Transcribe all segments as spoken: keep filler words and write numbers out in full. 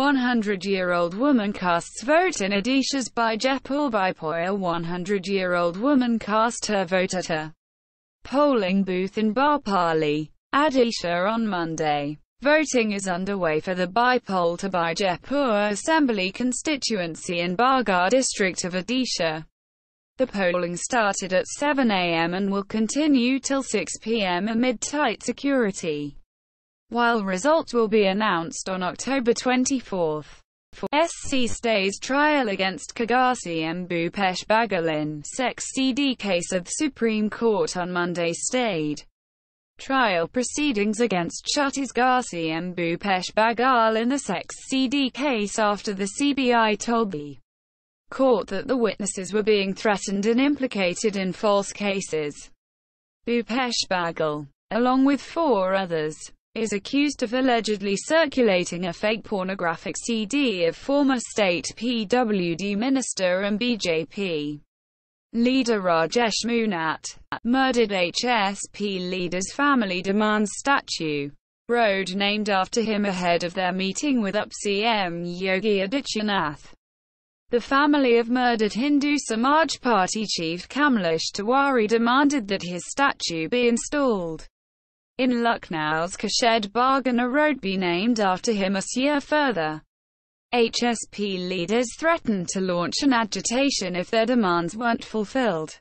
one hundred-year-old woman casts vote in Odisha's Bijepur. Bijepur. A one hundred-year-old woman cast her vote at a polling booth in Barpali, Odisha on Monday. Voting is underway for the bypoll to Bijepur Assembly constituency in Bargarh district of Odisha. The polling started at seven a m and will continue till six p m amid tight security, while results will be announced on October twenty-fourth. For S C stays trial against Kagasi and Bhupesh Baghel in sex C D case of the Supreme Court on Monday stayed trial proceedings against Chhattisgarh C M Bhupesh Baghel in the sex C D case after the C B I told the court that the witnesses were being threatened and implicated in false cases. Bhupesh Baghel, along with four others, is accused of allegedly circulating a fake pornographic C D of former state P W D minister and B J P leader Rajesh Munat. Murdered H S P leader's family demands statue road named after him ahead of their meeting with U P C M Yogi Adityanath. The family of murdered Hindu Samaj Party chief Kamlesh Tiwari demanded that his statue be installed in Lucknow's Khurshed Bagh and a road be named after him a year further. H S P leaders threatened to launch an agitation if their demands weren't fulfilled,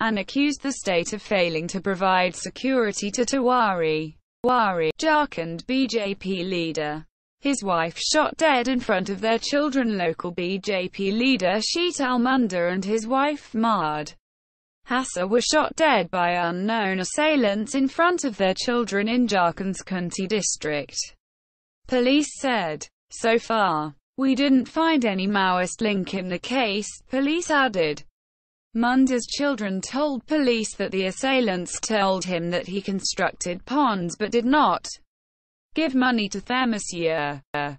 and accused the state of failing to provide security to Tiwari. Tiwari, Jharkhand B J P leader, his wife shot dead in front of their children. Local B J P leader Sheetal Munda and his wife Maade Hassa were shot dead by unknown assailants in front of their children in Jharkhand's Kunti district, police said. So far, we didn't find any Maoist link in the case, police added. Munda's children told police that the assailants told him that he constructed ponds but did not give money to them.